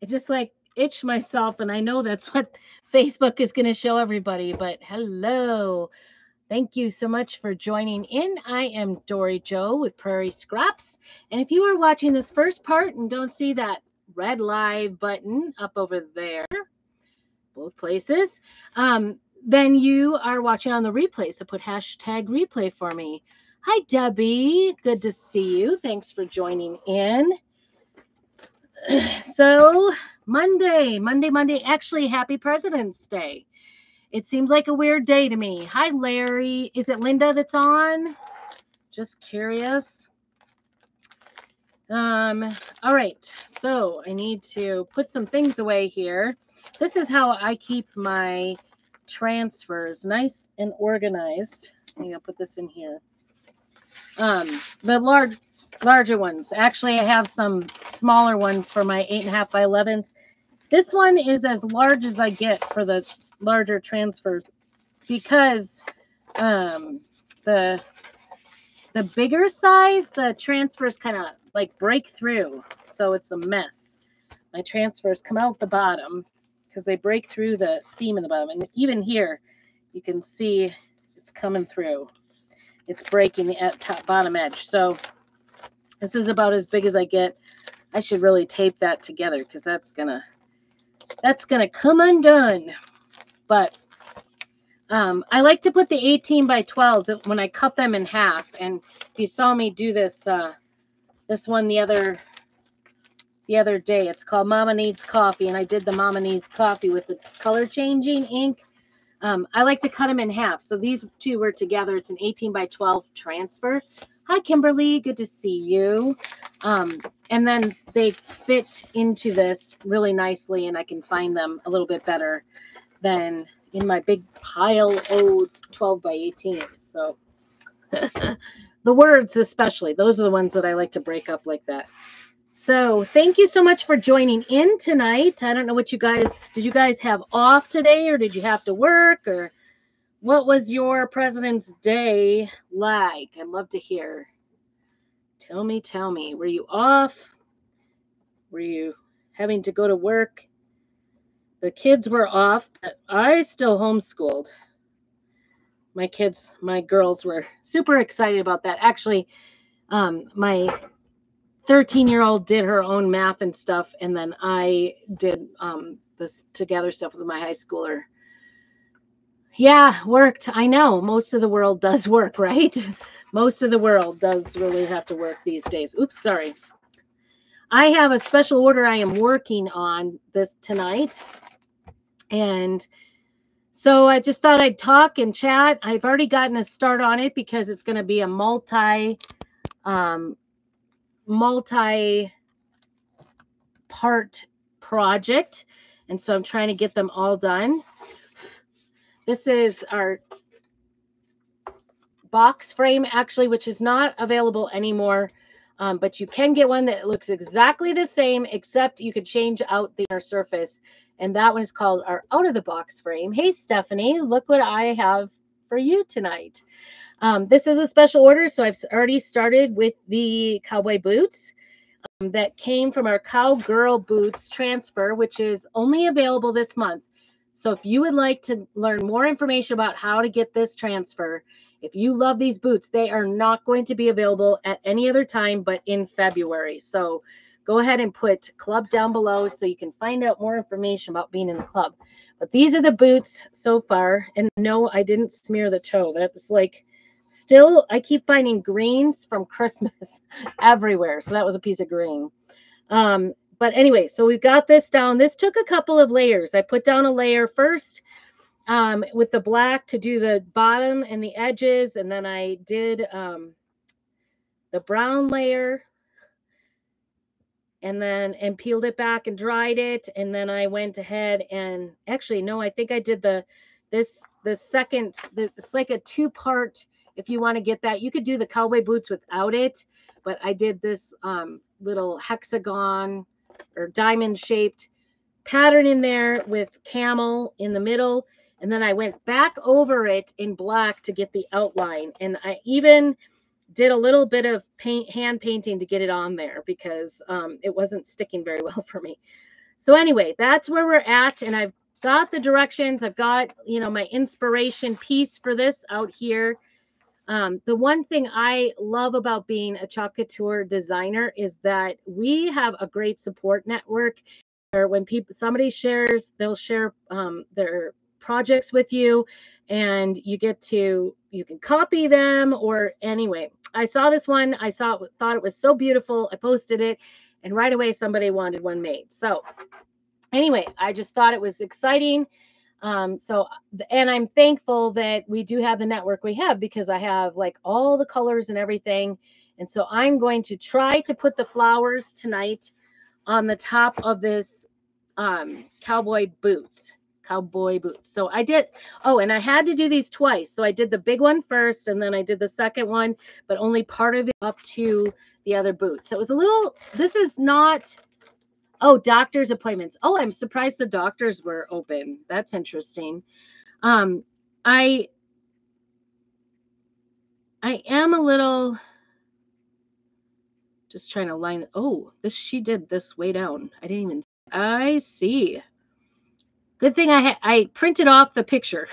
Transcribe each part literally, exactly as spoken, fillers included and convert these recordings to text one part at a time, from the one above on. it just like itched myself. And I know that's what Facebook is going to show everybody, but hello. Thank you so much for joining in. I am Dory Jo with Prairie Scraps. And if you are watching this first part and don't see that red live button up over there, both places, um, then you are watching on the replay. So put hashtag replay for me. Hi, Debbie. Good to see you. Thanks for joining in. So Monday, Monday, Monday, actually, happy President's Day. It seemed like a weird day to me. Hi, Larry. Is it Linda that's on? Just curious. Um, all right. So I need to put some things away here. This is how I keep my transfers nice and organized. I'm going to put this in here. Um, the large, larger ones. Actually, I have some smaller ones for my eight and a half by elevens. This one is as large as I get for the larger transfer, because um, the the bigger size, the transfers kind of like break through, so it's a mess. My transfers come out the bottom because they break through the seam in the bottom, and even here you can see it's coming through. It's breaking the at top bottom edge. So this is about as big as I get. I should really tape that together because that's gonna that's gonna come undone. But um, I like to put the eighteen by twelves when I cut them in half. And if you saw me do this, uh, this one the other, the other day, it's called Mama Needs Coffee. And I did the Mama Needs Coffee with the color changing ink. Um, I like to cut them in half. So these two were together. It's an eighteen by twelve transfer. Hi, Kimberly. Good to see you. Um, and then they fit into this really nicely, and I can find them a little bit better than in my big pile old twelve by eighteen. So the words, especially, those are the ones that I like to break up like that. So thank you so much for joining in tonight. I don't know what you guys, did you guys have off today, or did you have to work, or what was your President's Day like? I'd love to hear. Tell me, tell me, were you off? Were you having to go to work? The kids were off, but I still homeschooled. My kids, my girls were super excited about that. Actually, um, my thirteen-year-old did her own math and stuff, and then I did um, this together stuff with my high schooler. Yeah, worked. I know most of the world does work, right? Most of the world does really have to work these days. Oops, sorry. I have a special order I am working on this tonight. And so I just thought I'd talk and chat. I've already gotten a start on it because it's going to be a multi, um, multi-part project. And so I'm trying to get them all done. This is our box frame, actually, which is not available anymore. Um, but you can get one that looks exactly the same, except you could change out the inner surface. And that one is called our out-of-the-box frame. Hey, Stephanie, look what I have for you tonight. Um, this is a special order, so I've already started with the cowboy boots um, that came from our Cowgirl Boots transfer, which is only available this month. So if you would like to learn more information about how to get this transfer, if you love these boots, they are not going to be available at any other time but in February. So go ahead and put club down below so you can find out more information about being in the club. But these are the boots so far. And no, I didn't smear the toe. That was like still, I keep finding greens from Christmas everywhere. So that was a piece of green. Um, but anyway, so we've got this down. This took a couple of layers. I put down a layer first. Um, with the black to do the bottom and the edges. And then I did um, the brown layer and then and peeled it back and dried it. And then I went ahead and actually, no, I think I did the, this, the second, the, it's like a two part, if you want to get that, you could do the cowboy boots without it, but I did this um, little hexagon or diamond shaped pattern in there with camel in the middle. And then I went back over it in black to get the outline. And I even did a little bit of paint, hand painting to get it on there because um, it wasn't sticking very well for me. So anyway, that's where we're at. And I've got the directions. I've got, you know, my inspiration piece for this out here. Um, the one thing I love about being a Chalk Couture designer is that we have a great support network where when people, somebody shares, they'll share um, their projects with you, and you get to, you can copy them or anyway, I saw this one. I saw it, thought it was so beautiful. I posted it and right away somebody wanted one made. So anyway, I just thought it was exciting. Um, so, and I'm thankful that we do have the network we have, because I have like all the colors and everything. And so I'm going to try to put the flowers tonight on the top of this, um, cowboy boots, cowboy boots. So I did, oh, and I had to do these twice. So I did the big one first, and then I did the second one, but only part of it up to the other boot. So it was a little, this is not, oh, doctor's appointments. Oh, I'm surprised the doctors were open. That's interesting. Um, I, I am a little just trying to line. Oh, this, she did this way down. I didn't even, I see. Good thing I ha I printed off the picture.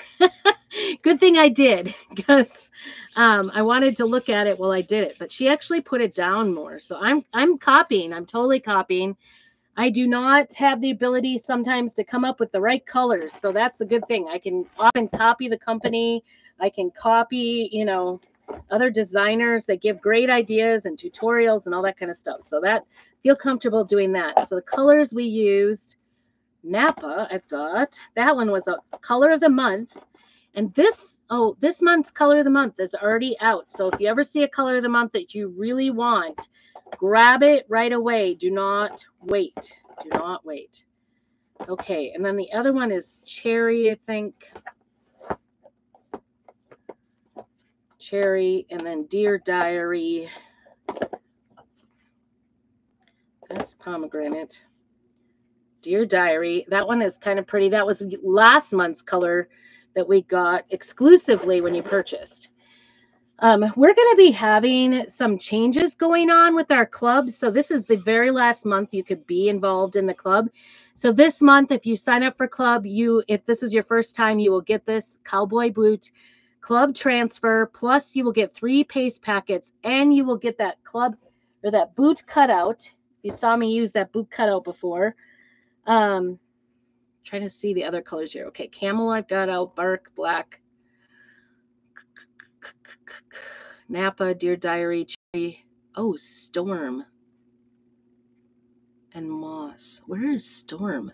Good thing I did, because um, I wanted to look at it while I did it, but she actually put it down more. So I'm, I'm copying, I'm totally copying. I do not have the ability sometimes to come up with the right colors. So that's the good thing. I can often copy the company. I can copy, you know, other designers that give great ideas and tutorials and all that kind of stuff. So that, feel comfortable doing that. So the colors we used, Napa, I've got, that one was a color of the month. And this, oh, this month's color of the month is already out. So if you ever see a color of the month that you really want, grab it right away. Do not wait. Do not wait. Okay. And then the other one is cherry, I think. Cherry, and then Dear Diary. That's pomegranate. Dear Diary. That one is kind of pretty. That was last month's color that we got exclusively when you purchased. Um, we're going to be having some changes going on with our club. So this is the very last month you could be involved in the club. So this month, if you sign up for club, you, if this is your first time, you will get this cowboy boot club transfer. Plus you will get three paste packets, and you will get that club or that boot cutout. You saw me use that boot cutout before. Um, trying to see the other colors here. Okay. Camel, I've got out, bark, black, Napa, Dear Diary, cherry, oh, storm, and moss. Where is storm?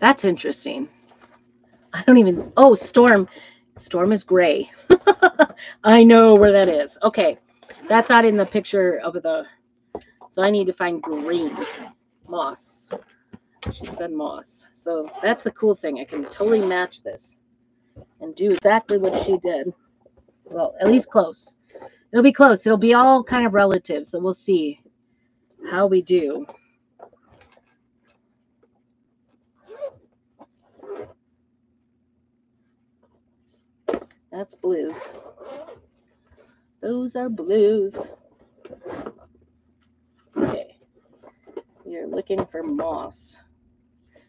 That's interesting. I don't even, oh, storm. Storm is gray. I know where that is. Okay. That's not in the picture of the, so I need to find green moss. She said moss. So that's the cool thing. I can totally match this and do exactly what she did. Well, at least close. It'll be close. It'll be all kind of relative. So we'll see how we do. That's blues. Those are blues. Okay. You're looking for moss.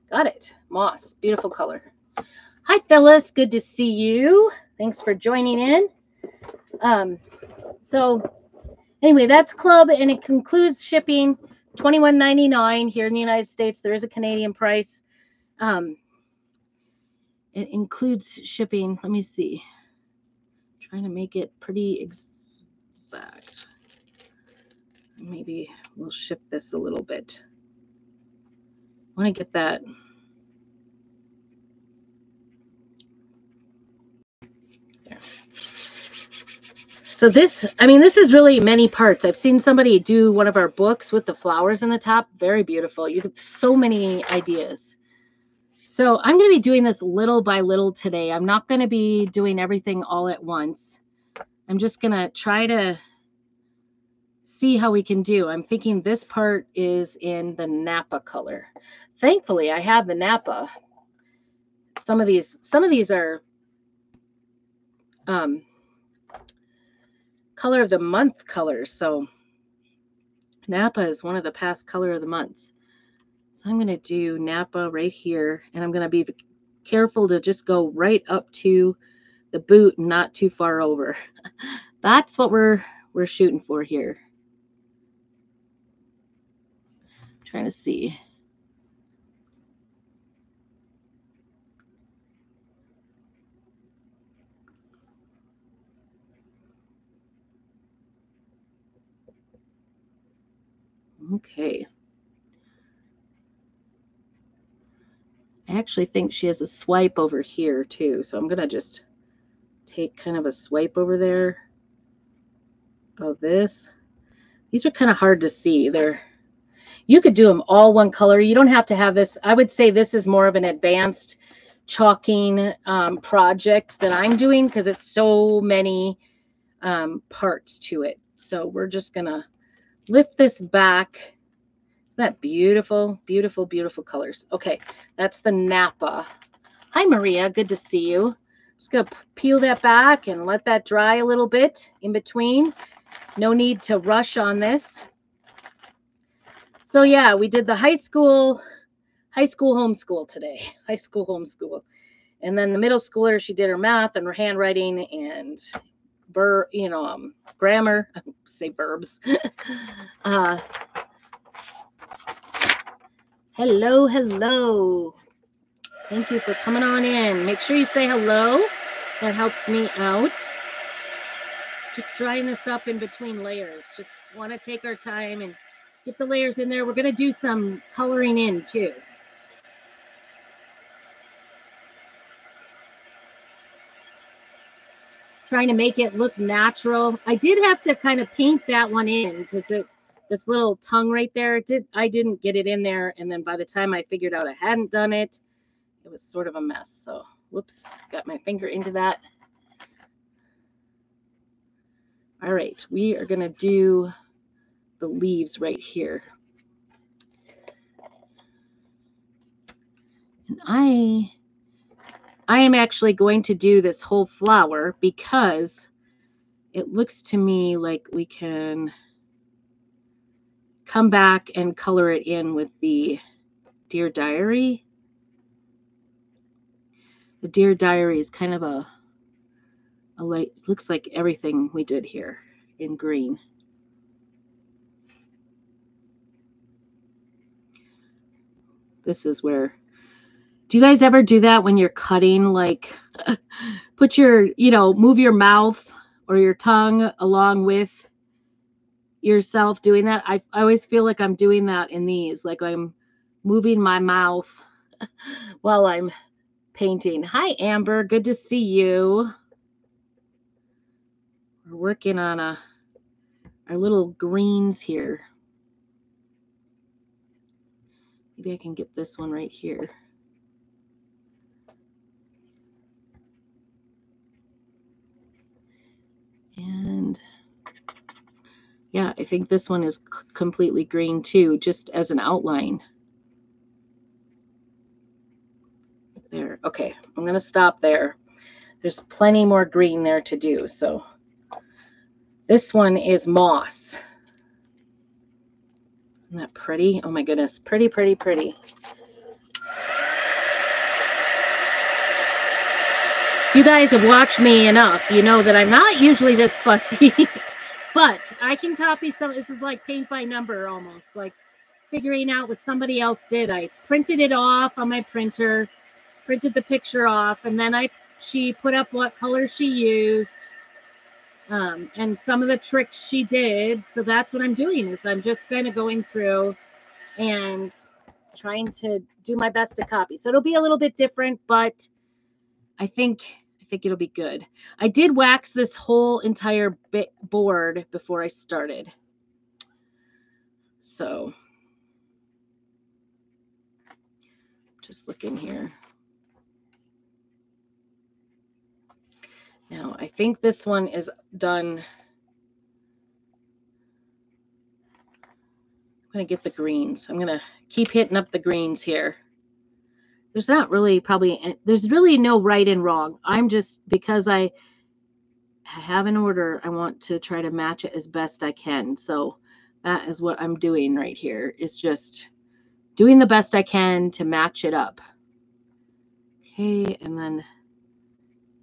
Got it. Moss. Beautiful color. Hi, Phyllis. Good to see you. Thanks for joining in. Um, so anyway, that's club, and it concludes shipping, twenty-one ninety-nine here in the United States. There is a Canadian price. Um, it includes shipping. Let me see. I'm trying to make it pretty exact. Maybe we'll shift this a little bit. I want to get that. There. So this, I mean, this is really many parts. I've seen somebody do one of our books with the flowers in the top. Very beautiful. You get so many ideas. So I'm going to be doing this little by little today. I'm not going to be doing everything all at once. I'm just going to try to see how we can do. I'm thinking this part is in the Napa color. Thankfully, I have the Napa. Some of these, some of these are um, color of the month colors. So Napa is one of the past color of the months. So I'm going to do Napa right here, and I'm going to be careful to just go right up to the boot and not too far over. That's what we're we're shooting for here. I'm trying to see. Okay. I actually think she has a swipe over here too, so I'm going to just take kind of a swipe over there of this. These are kind of hard to see. They're, you could do them all one color. You don't have to have this. I would say this is more of an advanced chalking um, project that I'm doing because it's so many um, parts to it. So we're just going to lift this back. Isn't that beautiful? Beautiful, beautiful colors. Okay, that's the Napa. Hi, Maria. Good to see you. Just going to peel that back and let that dry a little bit in between. No need to rush on this. So, yeah, we did the high school, high school homeschool today. High school homeschool. And then the middle schooler, she did her math and her handwriting and ver, you know, um, grammar. I say verbs. uh, hello, hello. Thank you for coming on in. Make sure you say hello. That helps me out. Just drying this up in between layers. Just want to take our time and get the layers in there. We're going to do some coloring in too. Trying to make it look natural. I did have to kind of paint that one in because it, this little tongue right there, it did, I didn't get it in there. And then by the time I figured out I hadn't done it, it was sort of a mess. So, whoops, got my finger into that. All right, we are going to do the leaves right here. And I, I am actually going to do this whole flower because it looks to me like we can come back and color it in with the Dear Diary. The Dear Diary is kind of a, a light, looks like everything we did here in green. This is where, do you guys ever do that when you're cutting? Like put your, you know, move your mouth or your tongue along with yourself doing that. I, I always feel like I'm doing that in these, like I'm moving my mouth while I'm painting. Hi, Amber. Good to see you. We're working on a, our little greens here. Maybe I can get this one right here. And yeah, I think this one is completely green too, just as an outline. There. Okay, I'm going to stop there. There's plenty more green there to do. So this one is moss. Isn't that pretty? Oh my goodness. Pretty, pretty, pretty. If you guys have watched me enough, you know that I'm not usually this fussy, but I can copy some. This is like paint by number almost, like figuring out what somebody else did. I printed it off on my printer. Printed the picture off, and then I she put up what color she used um, and some of the tricks she did. So that's what I'm doing is I'm just kind of going through and trying to do my best to copy. So it'll be a little bit different, but I think I think it'll be good. I did wax this whole entire bit board before I started. So just looking here. Now, I think this one is done. I'm going to get the greens. I'm going to keep hitting up the greens here. There's not really probably, there's really no right and wrong. I'm just, because I have an order, I want to try to match it as best I can. So That is what I'm doing right here, is just doing the best I can to match it up. Okay, and then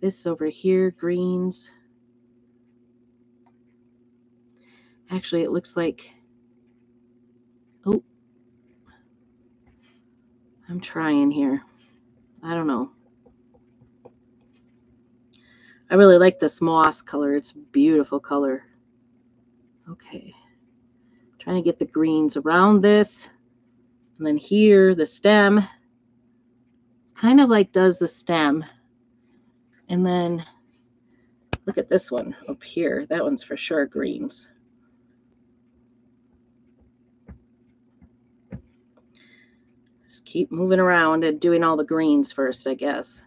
this over here, greens. Actually, it looks like, oh, I'm trying here. I don't know. I really like this moss color. It's a beautiful color. Okay. Trying to get the greens around this. And then here, the stem. It's kind of like does the stem. And then look at this one up here. That one's for sure greens. Just keep moving around and doing all the greens first, I guess.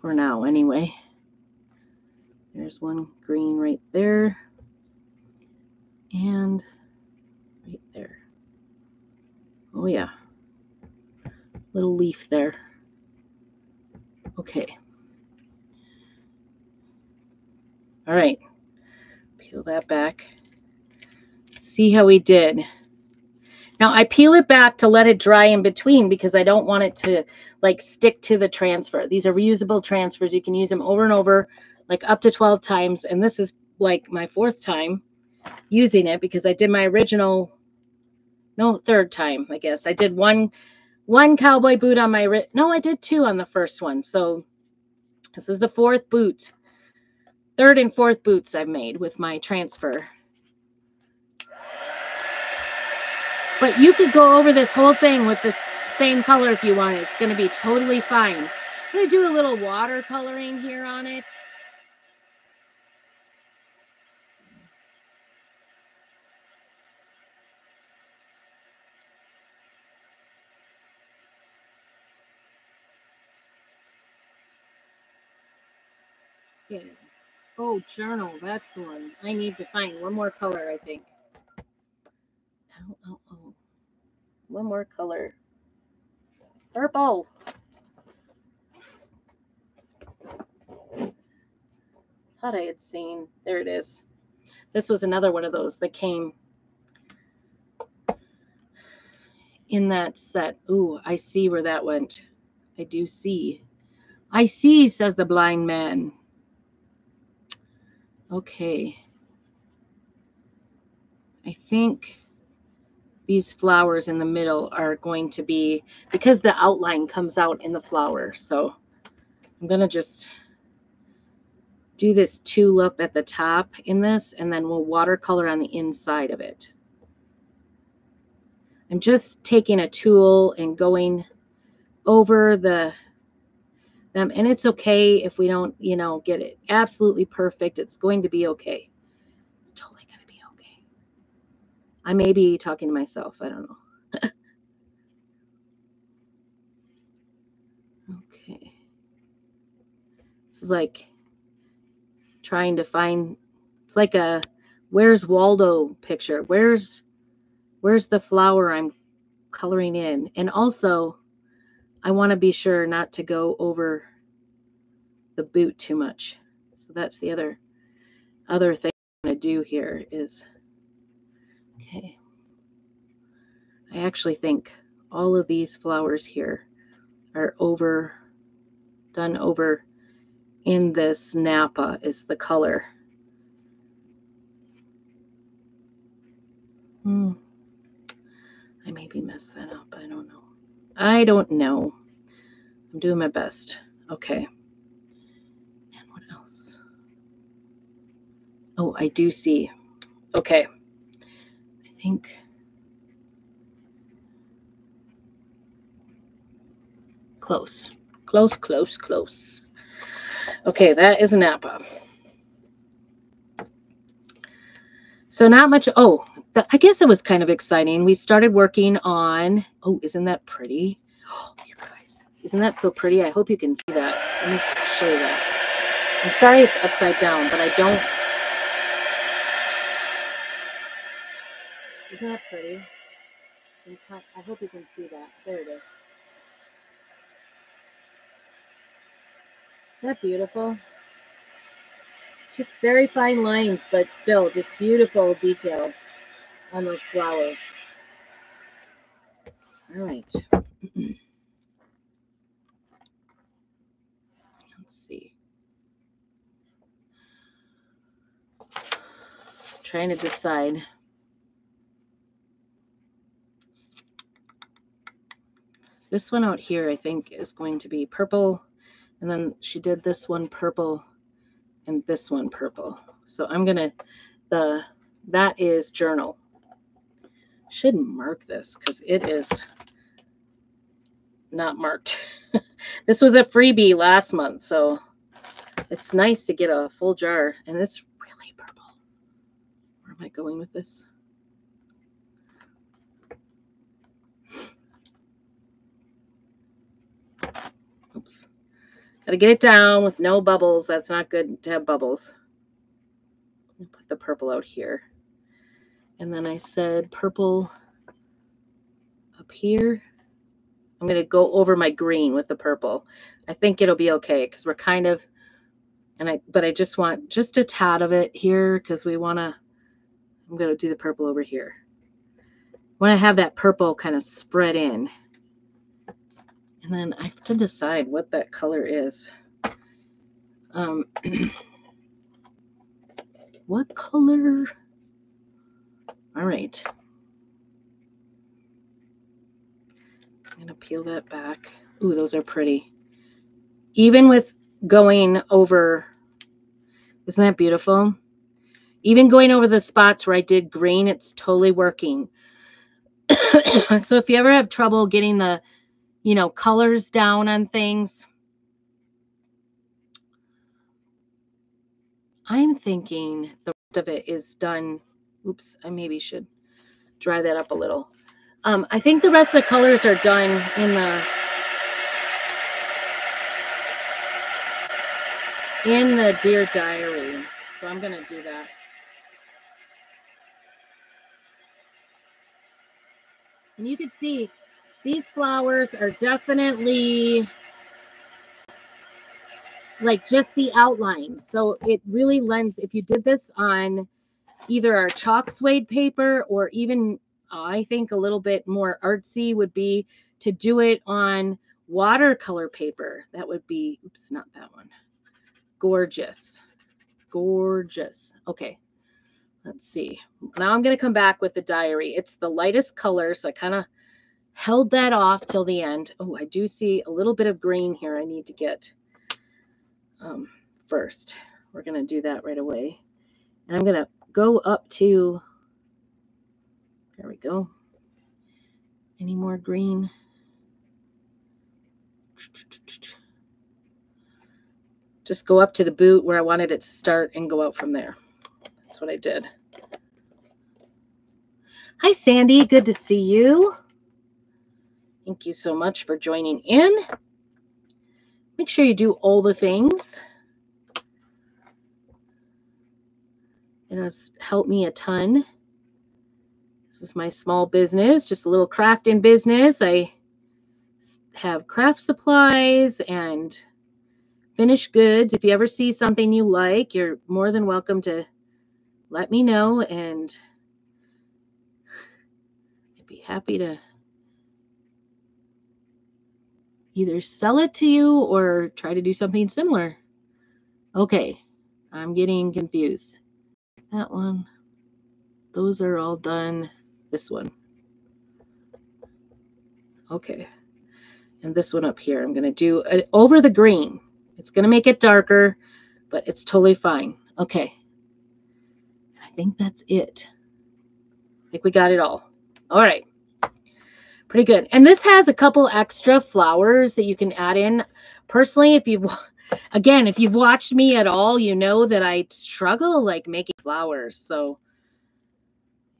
For now, anyway. There's one green right there. And right there. Oh, yeah. Little leaf there. Okay. All right. Peel that back. See how we did. Now, I peel it back to let it dry in between because I don't want it to, like, stick to the transfer. These are reusable transfers. You can use them over and over, like, up to twelve times. And this is, like, my fourth time using it because I did my original, no, third time, I guess. I did one, one cowboy boot on my, no, I did two on the first one. So this is the fourth boot, third and fourth boots I've made with my transfer. But you could go over this whole thing with this same color if you want. It's going to be totally fine. I'm going to do a little watercoloring here on it. Yeah. Oh, journal. That's the one. I need to find one more color, I think. Oh, oh, oh. One more color. Purple. Thought I had seen. There it is. This was another one of those that came in that set. Ooh, I see where that went. I do see. I see, says the blind man. Okay. I think these flowers in the middle are going to be, because the outline comes out in the flower. So I'm going to just do this tulip at the top in this, and then we'll watercolor on the inside of it. I'm just taking a tool and going over the them. And it's okay if we don't, you know, get it absolutely perfect. It's going to be okay. It's totally. I may be talking to myself. I don't know. Okay. This is like trying to find, it's like a Where's Waldo picture. Where's, where's the flower I'm coloring in? And also, I want to be sure not to go over the boot too much. So that's the other, other thing I'm going to do here is... Okay, I actually think all of these flowers here are over, done over in this Napa is the color. Hmm. I maybe messed that up. I don't know. I don't know. I'm doing my best. Okay. And what else? Oh, I do see. Okay. I think close, close, close, close. Okay, that is Napa. So not much. Oh, I guess it was kind of exciting. We started working on. Oh, isn't that pretty? Oh, you guys, isn't that so pretty? I hope you can see that. Let me show you that. I'm sorry it's upside down, but I don't. Isn't that pretty? I hope you can see that. There it is. Isn't that beautiful? just very fine lines, but still just beautiful details on those flowers. All right. Let's see. I'm trying to decide. This one out here, I think, is going to be purple. And then she did this one purple and this one purple. So I'm going to, the that is journal. Should mark this because it is not marked. This was a freebie last month, so it's nice to get a full jar. And it's really purple. Where am I going with this? Oops. Gotta get it down with no bubbles. That's not good to have bubbles. Put the purple out here. And then I said purple up here. I'm going to go over my green with the purple. I think it'll be okay because we're kind of, and I, but I just want just a tad of it here because we want to, I'm going to do the purple over here. I want to have that purple kind of spread in. And then I have to decide what that color is. Um, what color? All right. I'm going to peel that back. Ooh, those are pretty. Even with going over, isn't that beautiful? Even going over the spots where I did green, it's totally working. So if you ever have trouble getting the, you know, colors down on things. I'm thinking the rest of it is done. Oops, I maybe should dry that up a little. Um, I think the rest of the colors are done in the in the Dear Diary. So I'm gonna do that. And you can see these flowers are definitely like just the outline. So it really lends, if you did this on either our chalk suede paper or even uh, I think a little bit more artsy would be to do it on watercolor paper. That would be, oops, not that one. Gorgeous. Gorgeous. Okay. Let's see. Now I'm going to come back with the diary. It's the lightest color. So I kind of held that off till the end. Oh, I do see a little bit of green here I need to get um, first. We're going to do that right away. And I'm going to go up to, there we go. Any more green? Just go up to the boot where I wanted it to start and go out from there. That's what I did. Hi, Sandy. Good to see you. Thank you so much for joining in. Make sure you do all the things. And it's helped me a ton. This is my small business, just a little crafting business. I have craft supplies and finished goods. If you ever see something you like, you're more than welcome to let me know. And I'd be happy to either sell it to you or try to do something similar. Okay, I'm getting confused. That one, those are all done. This one. Okay, and this one up here, I'm gonna do uh, over the green. It's gonna make it darker, but it's totally fine. Okay, I think that's it. I think we got it all. All right. Pretty good. And this has a couple extra flowers that you can add in. Personally, if you've, again, if you've watched me at all, you know that I struggle like making flowers. So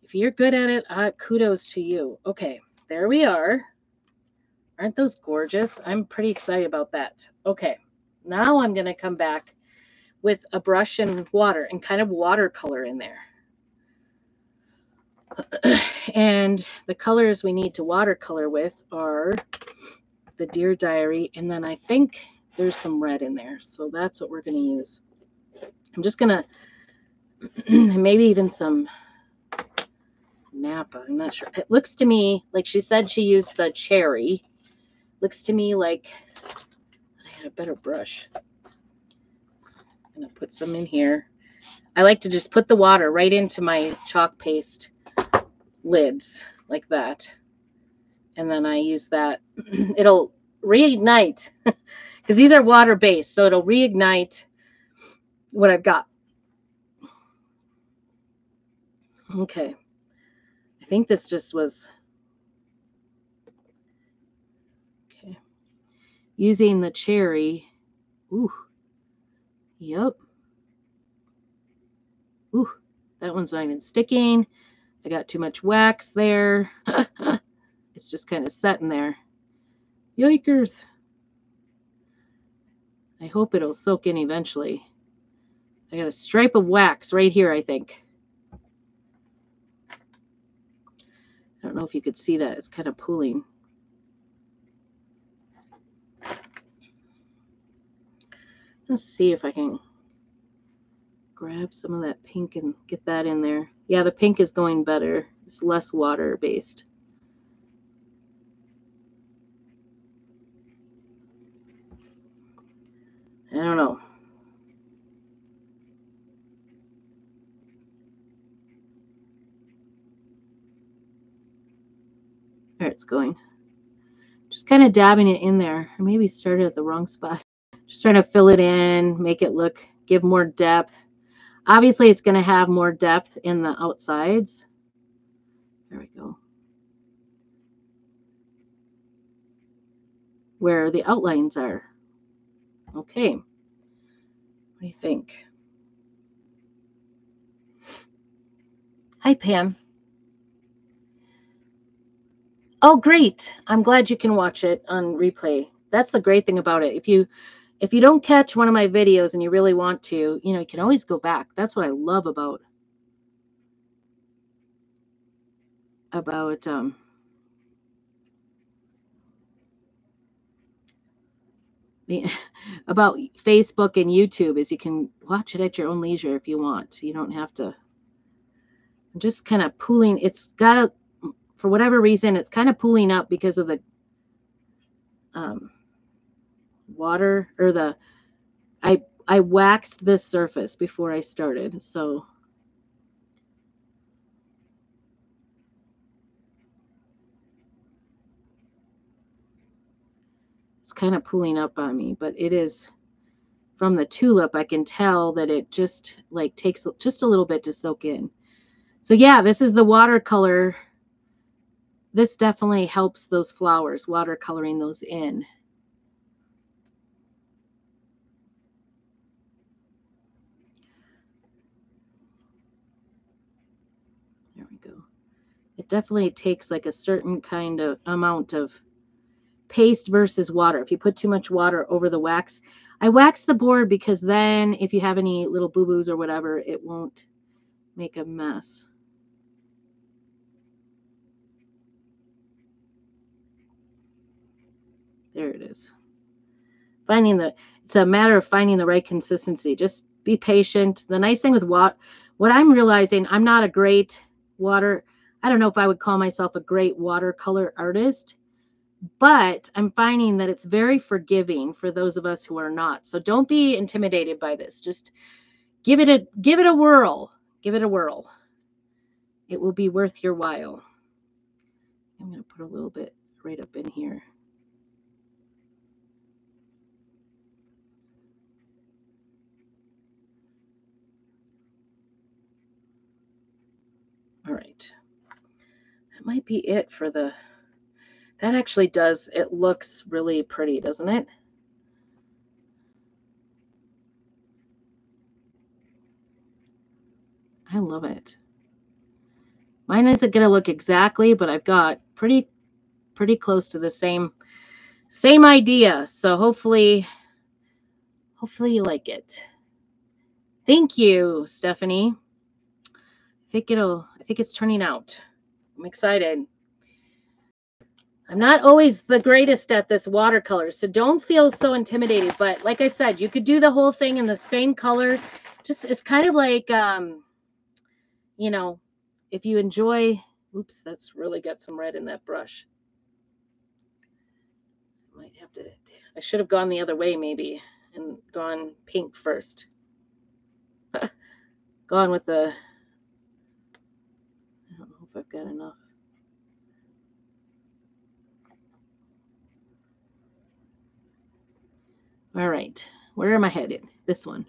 if you're good at it, uh, kudos to you. Okay, there we are. Aren't those gorgeous? I'm pretty excited about that. Okay, now I'm going to come back with a brush and water and kind of watercolor in there. And the colors we need to watercolor with are the Dear Diary. And then I think there's some red in there. So that's what we're going to use. I'm just gonna maybe even some Napa. I'm not sure. It looks to me like she said she used the cherry. Looks to me like I had a better brush. I'm gonna put some in here. I like to just put the water right into my chalk paste lids like that. And then I use that. It'll reignite because these are water-based. So it'll reignite what I've got. Okay. I think this just was. Okay. Using the cherry. Ooh. Yep. Ooh. That one's not even sticking. I got too much wax there. It's just kind of setting there. Yikers. I hope it'll soak in eventually. I got a stripe of wax right here, I think. I don't know if you could see that. It's kind of pooling. Let's see if I can grab some of that pink and get that in there. Yeah, the pink is going better. It's less water-based. I don't know. There it's going. Just kind of dabbing it in there. Or maybe started at the wrong spot. Just trying to fill it in, make it look, give more depth. Obviously, it's going to have more depth in the outsides. There we go. Where the outlines are. Okay. What do you think? Hi, Pam. Oh, great. I'm glad you can watch it on replay. That's the great thing about it. If you if you don't catch one of my videos and you really want to, you know, you can always go back. That's what I love about about um The, about Facebook and YouTube is you can watch it at your own leisure if you want. You don't have to. I'm just kind of pooling. It's got to, for whatever reason, it's kind of pooling up because of the um, water or the, I, I waxed this surface before I started. So kind of pulling up on me, but it is from the tulip. I can tell that it just like takes just a little bit to soak in. So yeah, this is the watercolor. This definitely helps those flowers, watercoloring those in. There we go. It definitely takes like a certain kind of amount of paste versus water. If you put too much water over the wax, I wax the board because then if you have any little boo-boos or whatever, it won't make a mess. There it is. Finding the, it's a matter of finding the right consistency. Just be patient. The nice thing with what, what I'm realizing, I'm not a great water, I don't know if I would call myself a great watercolor artist, but I'm finding that it's very forgiving for those of us who are not. So don't be intimidated by this. Just give it a give it a whirl. Give it a whirl. It will be worth your while. I'm going to put a little bit right up in here. All right. That might be it for the... That actually does, it looks really pretty, doesn't it? I love it. Mine isn't going to look exactly, but I've got pretty pretty close to the same same idea. So hopefully hopefully you like it. Thank you, Stephanie. I think it'll I think it's turning out. I'm excited. I'm not always the greatest at this watercolor, so don't feel so intimidated. But like I said, you could do the whole thing in the same color. just, it's kind of like, um, you know, if you enjoy, oops, that's really got some red in that brush. I might have to, I should have gone the other way maybe and gone pink first. Gone with the, I don't know if I've got enough. All right, where am I headed? This one.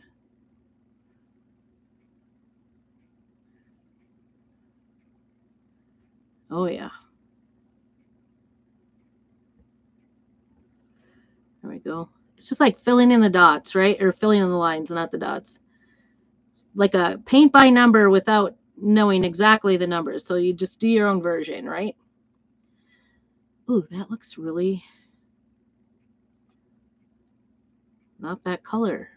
Oh, yeah. There we go. It's just like filling in the dots, right? Or filling in the lines, not the dots. It's like a paint by number without knowing exactly the numbers. So you just do your own version, right? Ooh, that looks really... not that color.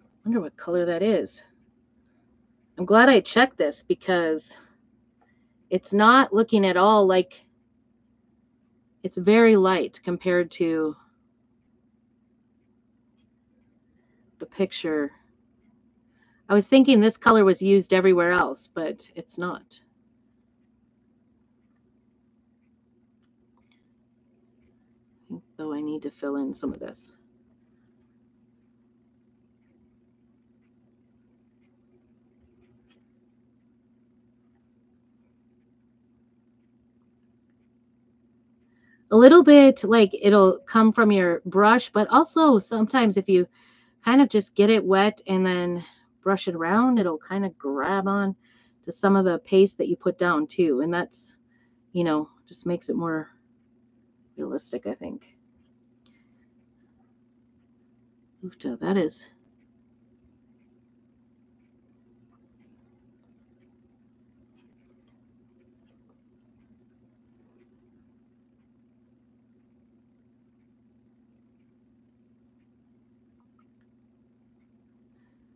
I wonder what color that is. I'm glad I checked this because it's not looking at all like, it's very light compared to the picture. I was thinking this color was used everywhere else, but it's not. So I need to fill in some of this. A little bit like it'll come from your brush, but also sometimes if you kind of just get it wet and then brush it around, it'll kind of grab on to some of the paste that you put down too. And that's, you know, just makes it more realistic, I think. Oofta, that is.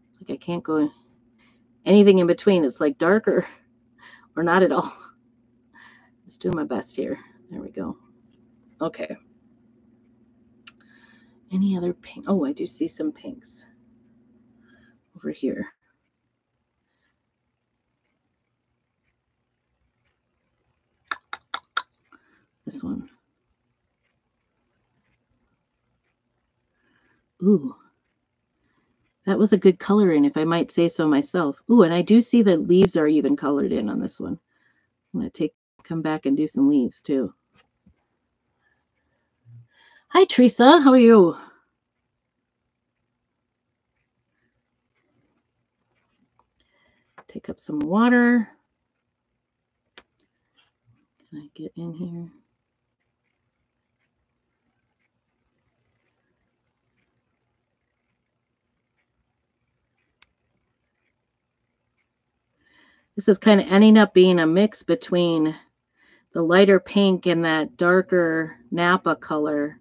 It's like I can't go anything in between. It's like darker or not at all. Just doing my best here. There we go. Okay. Any other pink? Oh, I do see some pinks over here. This one. Ooh, that was a good color in, if I might say so myself. Ooh, and I do see the leaves are even colored in on this one. I'm gonna take, come back and do some leaves too. Hi, Teresa. How are you? Take up some water. Can I get in here? This is kind of ending up being a mix between the lighter pink and that darker Napa color.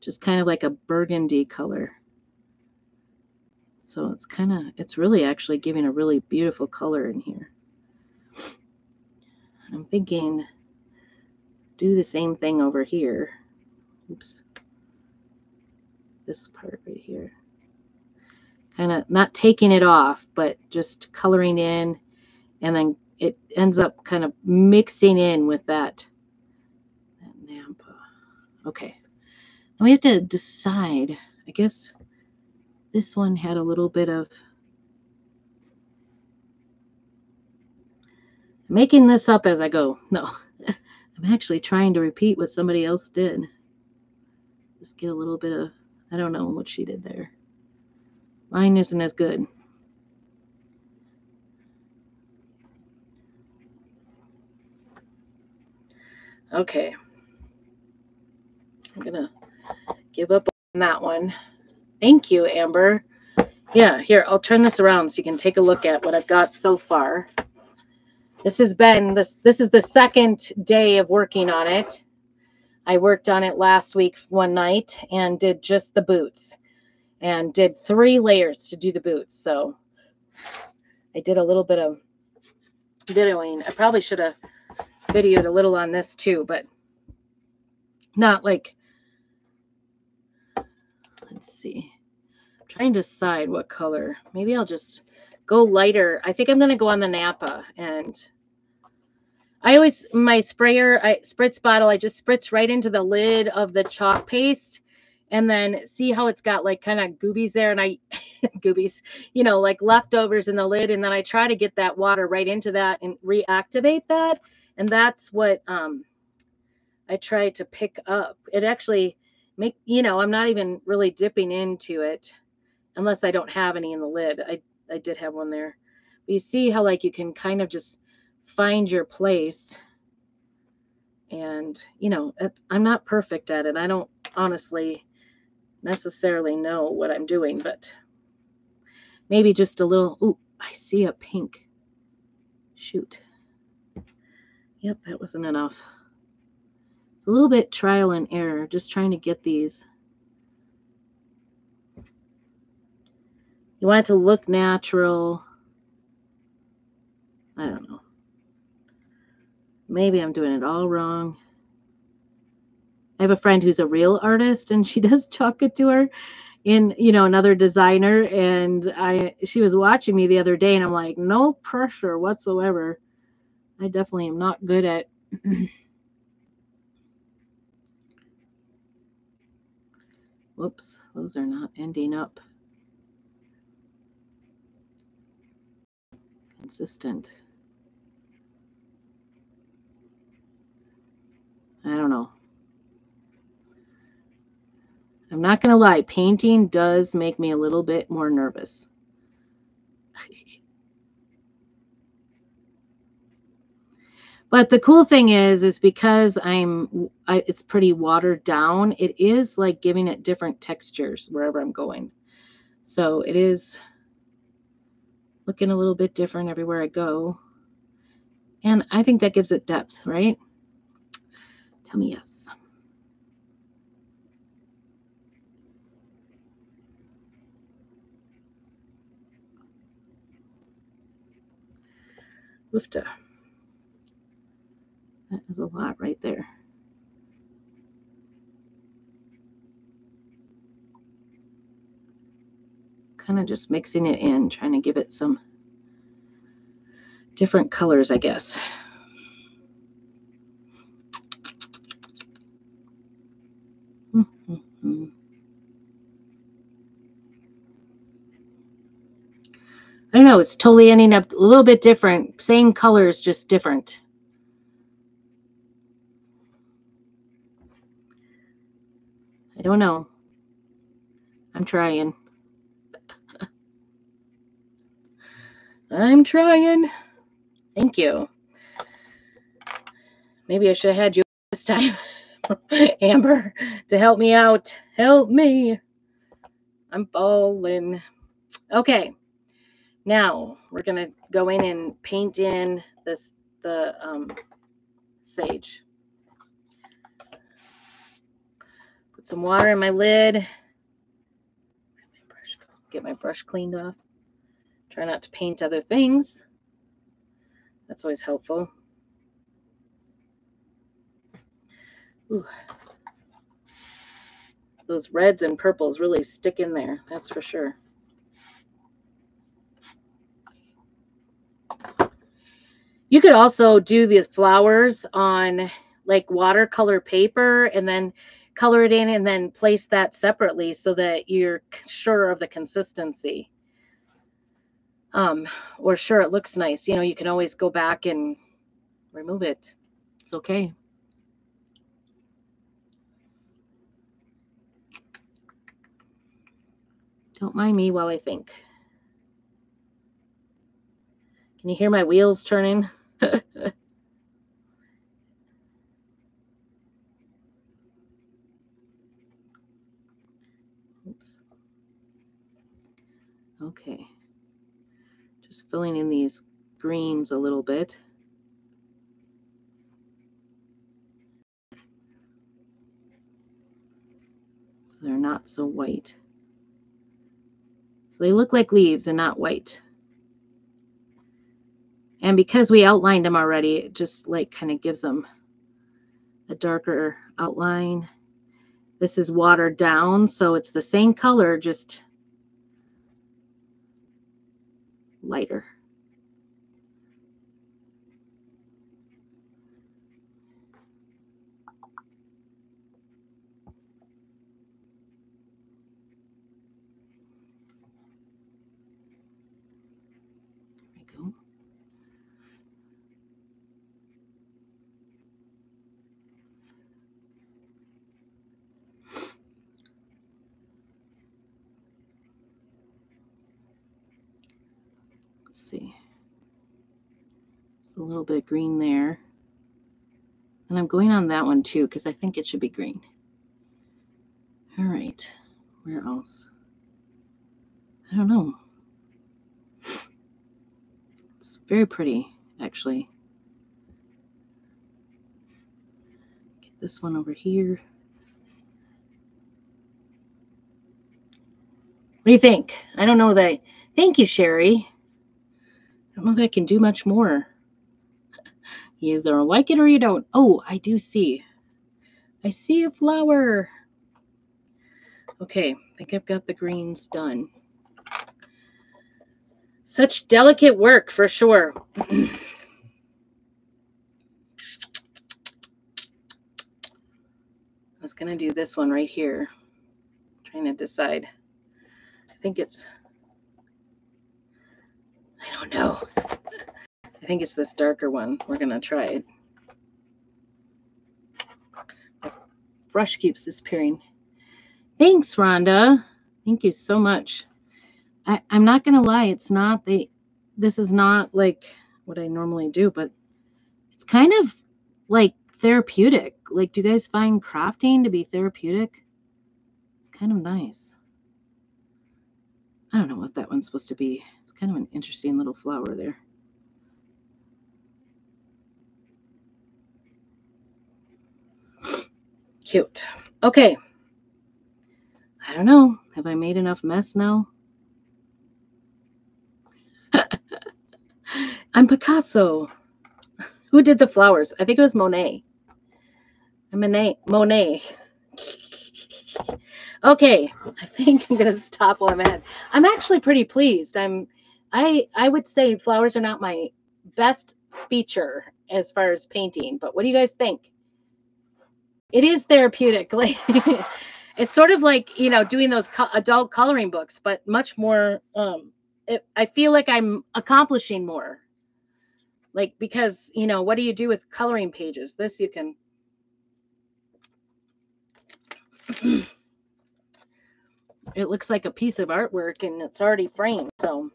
Just kind of like a burgundy color. So it's kind of, it's really actually giving a really beautiful color in here. I'm thinking do the same thing over here. Oops. This part right here. Kind of not taking it off, but just coloring in, and then it ends up kind of mixing in with that, that Nampa. Okay. We have to decide. I guess this one had a little bit of... I'm making this up as I go. No, I'm actually trying to repeat what somebody else did. Just get a little bit of... I don't know what she did there. Mine isn't as good. Okay. I'm going to give up on that one. Thank you, Amber. Yeah, here, I'll turn this around so you can take a look at what I've got so far. This has been, this, this is the second day of working on it. I worked on it last week one night and did just the boots and did three layers to do the boots. So I did a little bit of videoing. I probably should have videoed a little on this too, but not like... Let's see. I'm Trying to decide what color. Maybe I'll just go lighter. I think I'm going to go on the Napa. And I always, my sprayer, I, spritz bottle, I just spritz right into the lid of the chalk paste. And then see how it's got like kind of goobies there. And I, goobies, you know, like leftovers in the lid. And then I try to get that water right into that and reactivate that. And that's what um, I try to pick up. It actually make, you know, I'm not even really dipping into it unless I don't have any in the lid. I, I did have one there. But you see how like you can kind of just find your place. And, you know, I'm not perfect at it. I don't honestly necessarily know what I'm doing, but maybe just a little. Ooh, I see a pink. Shoot. Yep, that wasn't enough. It's a little bit trial and error, just trying to get these. You want it to look natural. I don't know. Maybe I'm doing it all wrong. I have a friend who's a real artist, and she does Chalk Couture in, you know, another designer. And I, she was watching me the other day, and I'm like, no pressure whatsoever. I definitely am not good at whoops, those are not ending up consistent. I don't know. I'm not going to lie. Painting does make me a little bit more nervous. But the cool thing is, is because I'm, I, it's pretty watered down. It is like giving it different textures wherever I'm going. So it is looking a little bit different everywhere I go. And I think that gives it depth, right? Tell me yes. That is a lot right there. Kind of just mixing it in, trying to give it some different colors, I guess. Mm-hmm. I don't know, it's totally ending up a little bit different. Same colors, just different. I don't know. I'm trying. I'm trying. Thank you. Maybe I should have had you this time, Amber, to help me out. Help me. I'm falling. Okay. Now we're gonna go in and paint in this the um, sage. Put some water in my lid. Get my brush cleaned off. Try not to paint other things. That's always helpful. Ooh. Those reds and purples really stick in there. That's for sure. You could also do the flowers on like watercolor paper and then color it in and then place that separately so that you're sure of the consistency. Um, or sure it looks nice. You know, you can always go back and remove it. It's okay. Don't mind me while I think. Can you hear my wheels turning? Oops. Okay. Just filling in these greens a little bit. So they're not so white. So they look like leaves and not white. And because we outlined them already, it just like kind of gives them a darker outline. This is watered down, so it's the same color, just lighter. Let's see, there's a little bit of green there. And I'm going on that one too, because I think it should be green. All right, where else? I don't know. It's very pretty, actually. Get this one over here. What do you think? I don't know that. Thank you, Sherry. I don't know that I can do much more. You either like it or you don't. Oh, I do see. I see a flower. Okay, I think I've got the greens done. Such delicate work for sure. I was going to do this one right here. I'm trying to decide. I think it's... I don't know. I think it's this darker one. We're going to try it. My brush keeps disappearing. Thanks, Rhonda. Thank you so much. I, I'm not going to lie. It's not the, this is not like what I normally do, but it's kind of like therapeutic. Like, do you guys find crafting to be therapeutic? It's kind of nice. I don't know what that one's supposed to be. It's kind of an interesting little flower there. Cute. Okay. I don't know. Have I made enough mess now? I'm Picasso. Who did the flowers? I think it was Monet. Monet. Monet. Okay, I think I'm gonna stop while I'm at. I'm actually pretty pleased. I'm, I I would say flowers are not my best feature as far as painting, but what do you guys think? It is therapeutic. Like, it's sort of like, you know, doing those co adult coloring books, but much more. Um, it, I feel like I'm accomplishing more. Like, because, you know, what do you do with coloring pages? This you can. It looks like a piece of artwork and it's already framed. So,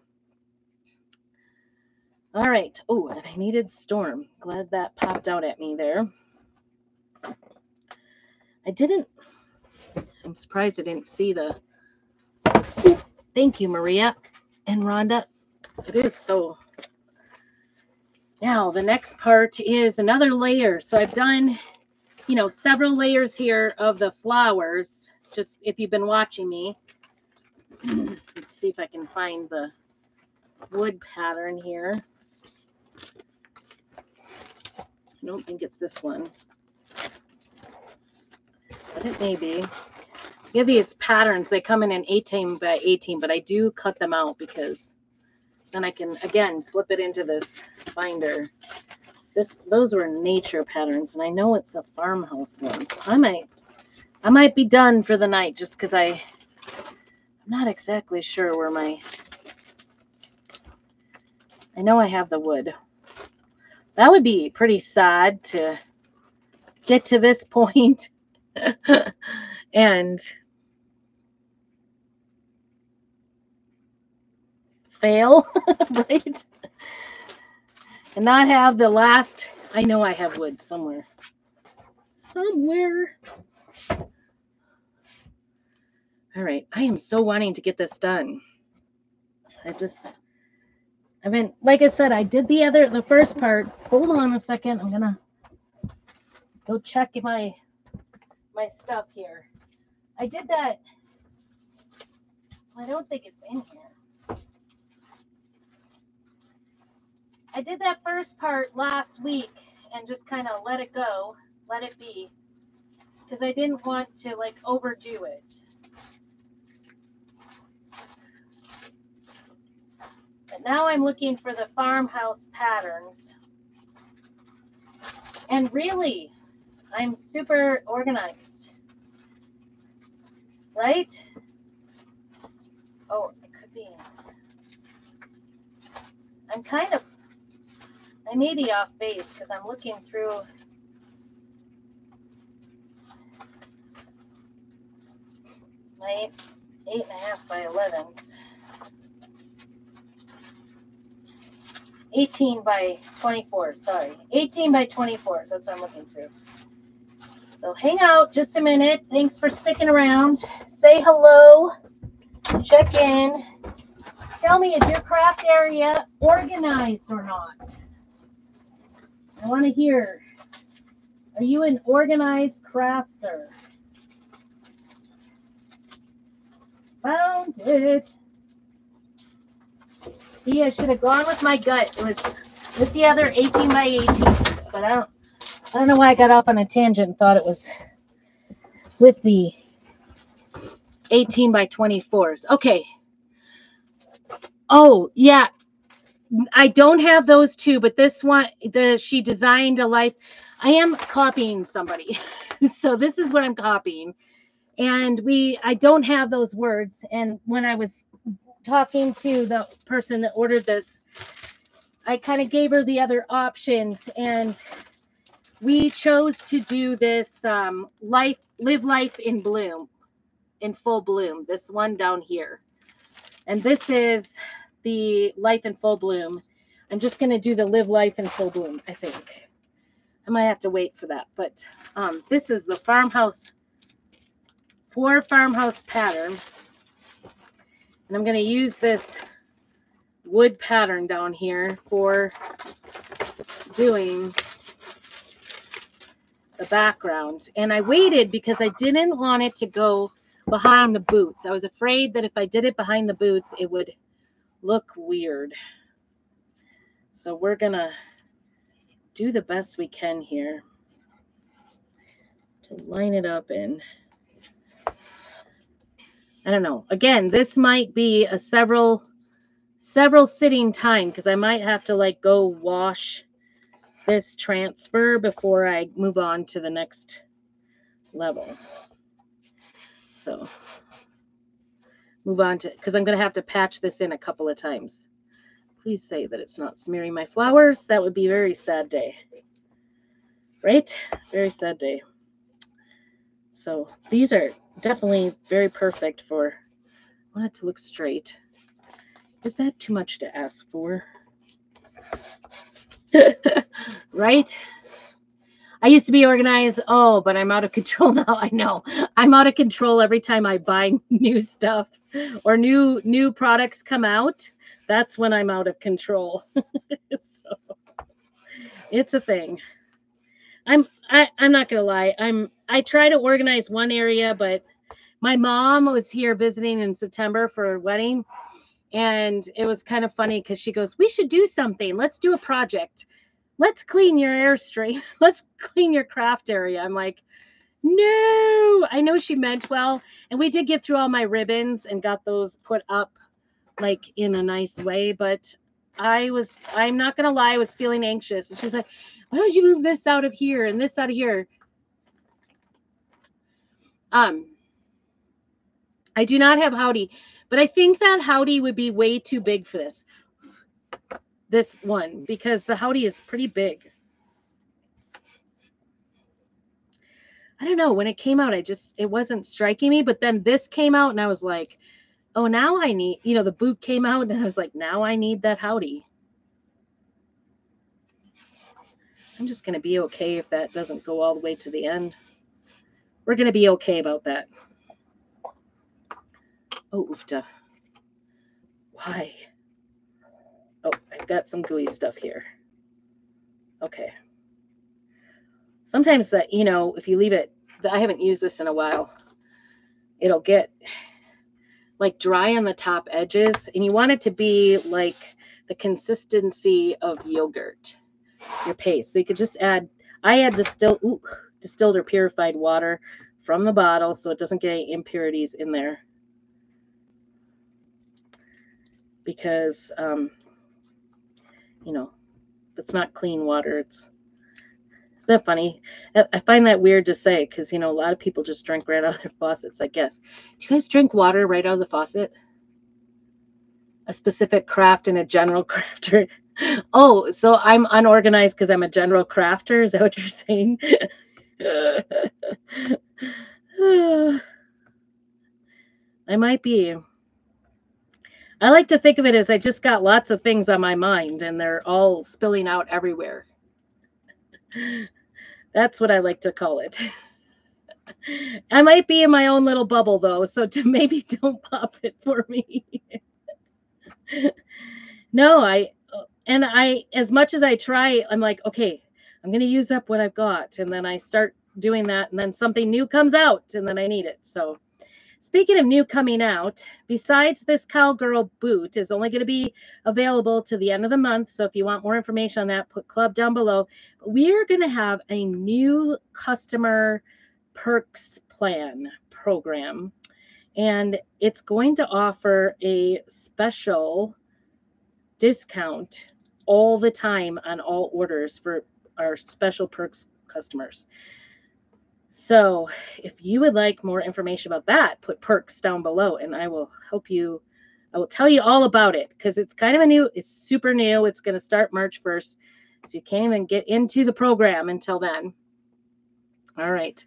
all right. Oh, and I needed storm. Glad that popped out at me there. I didn't, I'm surprised I didn't see the, ooh, thank you, Maria and Rhonda. It is so. Now the next part is another layer. So I've done, you know, several layers here of the flowers. Just if you've been watching me, let's see if I can find the wood pattern here. I don't think it's this one, but it may be. Yeah, these patterns, they come in an eighteen by eighteen, but I do cut them out because then I can, again, slip it into this binder. This, those were nature patterns, and I know it's a farmhouse one, so I might... I might be done for the night just because I, I'm not exactly sure where my, I know I have the wood. That would be pretty sad to get to this point and fail, right? And not have the last, I know I have wood somewhere, somewhere. All right, I am so wanting to get this done. I just, I mean, like I said, I did the other, the first part. Hold on a second. I'm gonna go check my my stuff here. I did that. I don't think it's in here. I did that first part last week and just kind of let it go, let it be, because I didn't want to like overdo it. it. Now I'm looking for the farmhouse patterns. And really, I'm super organized, right? Oh, it could be. I'm kind of, I may be off base because I'm looking through. My eight, eight and a half by elevens. eighteen by twenty-fours, sorry. eighteen by twenty-fours, that's what I'm looking through. So hang out just a minute. Thanks for sticking around. Say hello, check in. Tell me, is your craft area organized or not? I want to hear. Are you an organized crafter? Found it. See, I should have gone with my gut. It was with the other eighteen by eighteens, but I don't, I don't know why I got off on a tangent and thought it was with the eighteen by twenty-fours. Okay. Oh, yeah. I don't have those two, but this one, the she designed a life. I am copying somebody. So this is what I'm copying. And we, I don't have those words. And when I was talking to the person that ordered this, I kind of gave her the other options. And we chose to do this um, life, live life in bloom, in full bloom. This one down here. And this is the life in full bloom. I'm just going to do the live life in full bloom, I think. I might have to wait for that. But um, this is the farmhouse. Four farmhouse pattern, and I'm going to use this wood pattern down here for doing the background. And I waited because I didn't want it to go behind the boots. I was afraid that if I did it behind the boots, it would look weird. So we're gonna do the best we can here to line it up in. I don't know. Again, this might be a several, several sitting time because I might have to like go wash this transfer before I move on to the next level. So move on to, because I'm going to have to patch this in a couple of times. Please say that it's not smearing my flowers. That would be a very sad day, right? Very sad day. So these are definitely very perfect for, I want it to look straight. Is that too much to ask for? Right? I used to be organized. Oh, but I'm out of control now. I know. I'm out of control every time I buy new stuff or new new products come out. That's when I'm out of control. So, it's a thing. I'm I, I'm not gonna lie. I'm I try to organize one area, but my mom was here visiting in September for her wedding, and it was kind of funny because she goes, "We should do something. Let's do a project. Let's clean your airstream. Let's clean your craft area." I'm like, "No." I know she meant well, and we did get through all my ribbons and got those put up like in a nice way, but I was, I'm not going to lie, I was feeling anxious. And she's like, "Why don't you move this out of here and this out of here?" Um, I do not have howdy, but I think that howdy would be way too big for this, this one, because the howdy is pretty big. I don't know. When it came out, I just, it wasn't striking me, but then this came out and I was like, oh, now I need, you know, the boot came out and I was like, now I need that howdy. I'm just going to be okay if that doesn't go all the way to the end. We're going to be okay about that. Oh, oofta. Why? Oh, I've got some gooey stuff here. Okay. Sometimes that, you know, if you leave it, I haven't used this in a while, it'll get like dry on the top edges, and you want it to be like the consistency of yogurt, your paste. So you could just add, I add distilled, ooh, distilled or purified water from the bottle so it doesn't get any impurities in there. Because um, you know, it's not clean water. It's, isn't that funny? I find that weird to say because, you know, a lot of people just drink right out of their faucets, I guess. Do you guys drink water right out of the faucet? A specific craft and a general crafter. Oh, so I'm unorganized because I'm a general crafter. Is that what you're saying? I might be. I like to think of it as I just got lots of things on my mind and they're all spilling out everywhere. That's what I like to call it. I might be in my own little bubble though, so to maybe don't pop it for me. No, I, and I, as much as I try, I'm like, okay, I'm going to use up what I've got. And then I start doing that and then something new comes out and then I need it. So speaking of new coming out, besides this cowgirl boot is only going to be available to the end of the month. So if you want more information on that, put club down below. We're going to have a new customer perks plan program, and it's going to offer a special discount all the time on all orders for our special perks customers. So if you would like more information about that, put perks down below and I will help you. I will tell you all about it because it's kind of a new, it's super new. It's going to start March first. So you can't even get into the program until then. All right.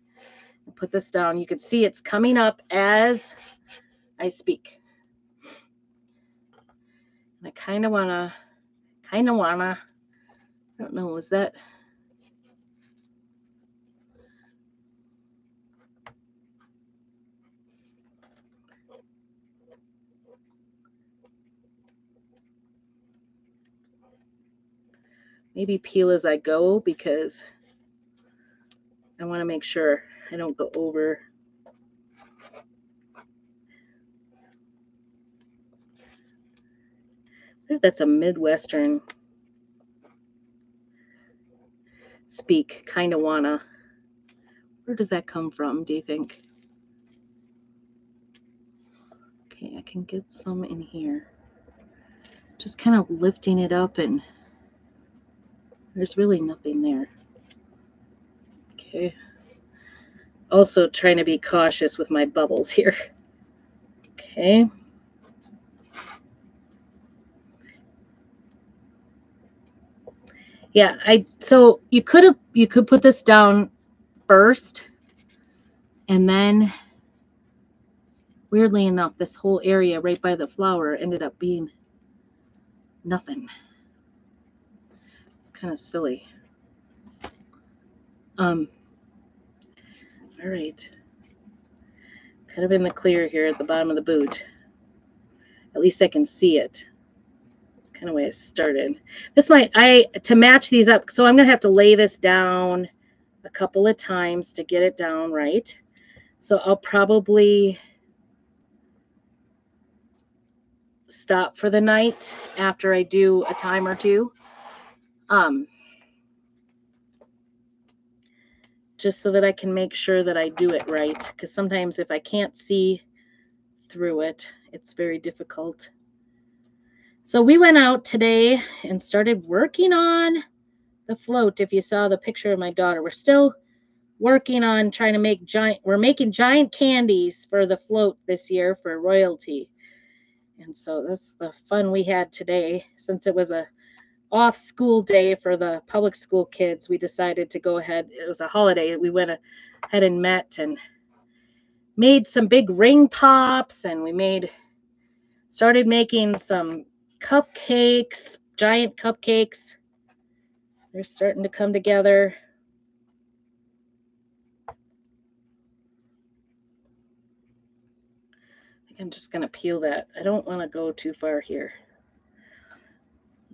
I'll put this down. You can see it's coming up as I speak. And I kind of want to, kind of want to, I don't know, was that? Maybe peel as I go because I want to make sure I don't go over. I think that's a Midwestern speak, kind of wanna. Where does that come from, do you think? Okay, I can get some in here. Just kind of lifting it up and there's really nothing there. Okay. Also trying to be cautious with my bubbles here. Okay. Yeah, I so you could have you could put this down first and then weirdly enough this whole area right by the flower ended up being nothing. Kind of silly. Um, all right. Kind of in the clear here at the bottom of the boot. At least I can see it. That's kind of where I started. This might, I, to match these up, so I'm going to have to lay this down a couple of times to get it down right. So I'll probably stop for the night after I do a time or two. Um, just so that I can make sure that I do it right, because sometimes if I can't see through it, it's very difficult. So we went out today and started working on the float. If you saw the picture of my daughter, we're still working on trying to make giant, we're making giant candies for the float this year for royalty. And so that's the fun we had today. Since it was a off school day for the public school kids, we decided to go ahead. It was a holiday. We went ahead and met and made some big ring pops, and we made, started making some cupcakes, giant cupcakes. They're starting to come together. I think I'm just going to peel that. I don't want to go too far here.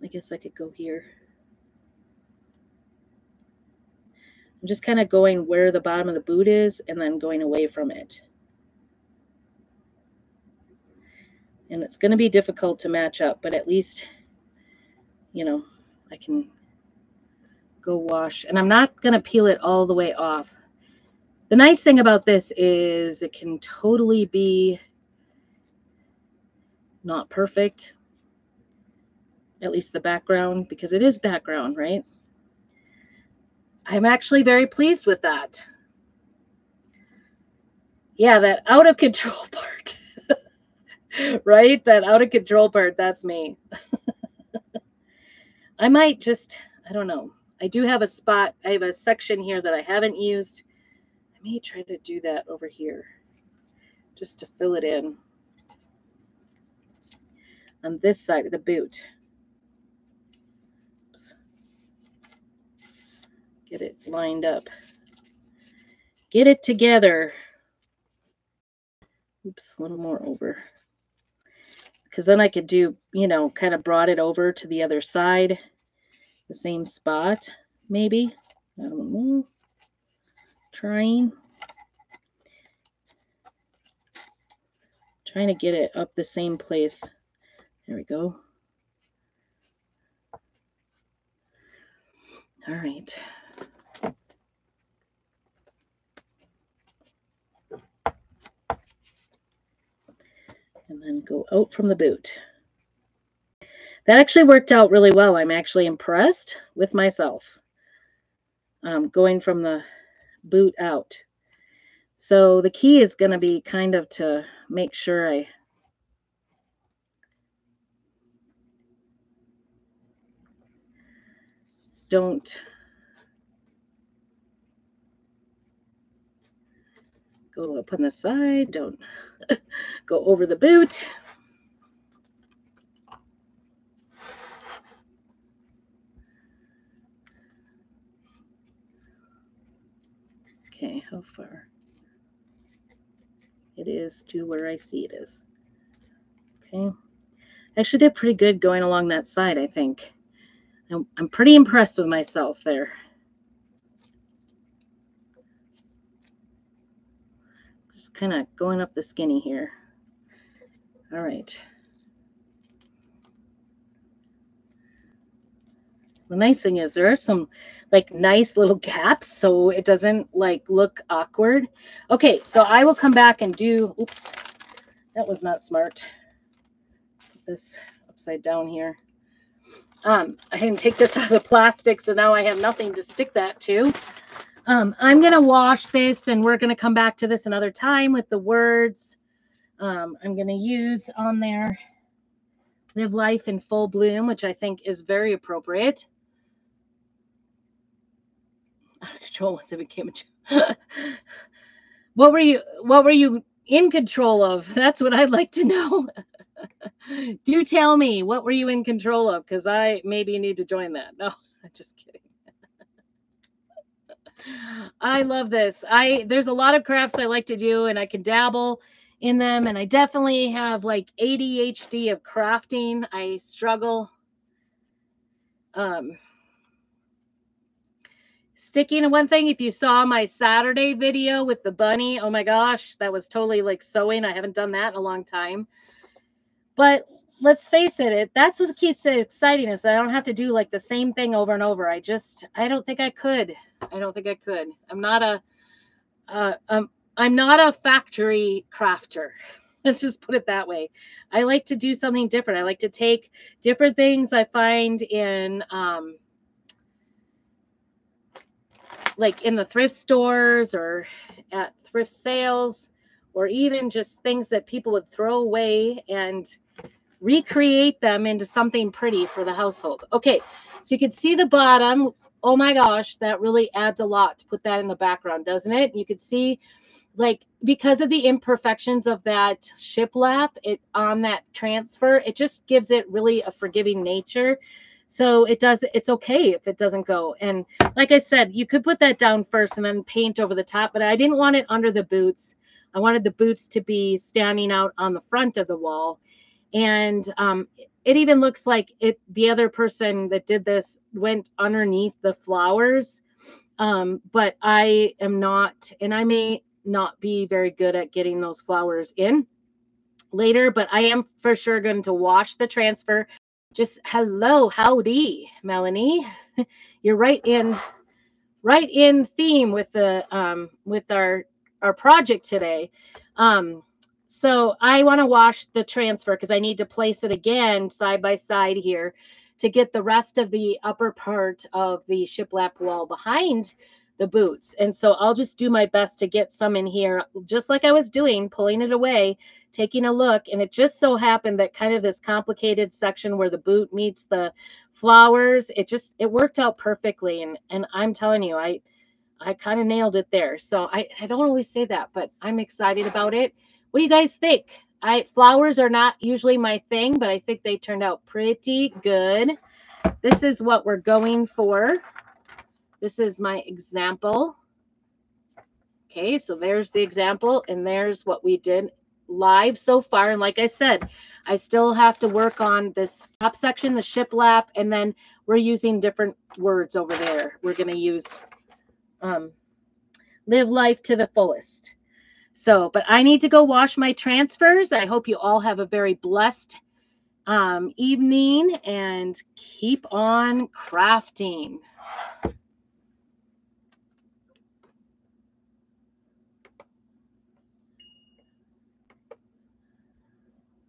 I guess I could go here. I'm just kind of going where the bottom of the boot is and then going away from it. And it's going to be difficult to match up, but at least, you know, I can go wash. And I'm not going to peel it all the way off. The nice thing about this is it can totally be not perfect. at least the background, because it is background, right? I'm actually very pleased with that. Yeah, that out of control part, right? That out of control part, that's me. I might just, I don't know. I do have a spot, I have a section here that I haven't used. I may try to do that over here just to fill it in on this side of the boot. Oops. Get it lined up. Get it together. Oops, a little more over. Because then I could do, you know, kind of brought it over to the other side. The same spot, maybe. I don't know. Trying. Trying to get it up the same place. There we go. All right. And then go out from the boot. That actually worked out really well. I'm actually impressed with myself um, going from the boot out. So the key is going to be kind of to make sure I don't go up on the side, don't go over the boot. Okay, how far it is to where I see it is. Okay, I actually did pretty good going along that side, I think. I'm, I'm pretty impressed with myself there. Just kind of going up the skinny here. All right. The nice thing is there are some like nice little gaps, so it doesn't like look awkward. Okay, so I will come back and do, oops, that was not smart. Put this upside down here. Um, I didn't take this out of the plastic, so now I have nothing to stick that to. Um, I'm going to wash this, and we're going to come back to this another time with the words um, I'm going to use on there. Live life in full bloom, which I think is very appropriate. Out of control once I became a child. What were you what were you in control of? That's what I'd like to know. Do tell me, what were you in control of? Because I maybe need to join that. No, I'm just kidding. I love this. I there's a lot of crafts I like to do, and I can dabble in them, and I definitely have like A D H D of crafting. I struggle um sticking to one thing. If you saw my Saturday video with the bunny, oh my gosh, that was totally like sewing. I haven't done that in a long time. But let's face it, it that's what keeps it exciting, is that I don't have to do like the same thing over and over. I just, I don't think I could. I don't think I could. I'm not a, uh, um, I'm not a factory crafter. Let's just put it that way. I like to do something different. I like to take different things I find in, um, like in the thrift stores or at thrift sales, or even just things that people would throw away, and recreate them into something pretty for the household. Okay, so you can see the bottom. Oh my gosh, that really adds a lot to put that in the background, doesn't it? You can see, like, because of the imperfections of that shiplap it on that transfer, it just gives it really a forgiving nature. So it does, it's okay if it doesn't go. And like I said, you could put that down first and then paint over the top, but I didn't want it under the boots. I wanted the boots to be standing out on the front of the wall. And um, it even looks like it, the other person that did this went underneath the flowers. Um, but I am not, and I may not be very good at getting those flowers in later, but I am for sure going to wash the transfer. Just hello, howdy, Melanie. You're right in, right in theme with the, um, with our, our project today. Um, So I want to wash the transfer because I need to place it again side by side here to get the rest of the upper part of the shiplap wall behind the boots. And so I'll just do my best to get some in here, just like I was doing, pulling it away, taking a look. And it just so happened that kind of this complicated section where the boot meets the flowers, it just, it worked out perfectly. And, and I'm telling you, I, I kind of nailed it there. So I, I don't always say that, but I'm excited about it. What do you guys think? I, flowers are not usually my thing, but I think they turned out pretty good. This is what we're going for. This is my example. Okay, so there's the example, and there's what we did live so far. And like I said, I still have to work on this top section, the shiplap, and then we're using different words over there. We're going to use um, live life to the fullest. So, but I need to go wash my transfers. I hope you all have a very blessed um, evening and keep on crafting.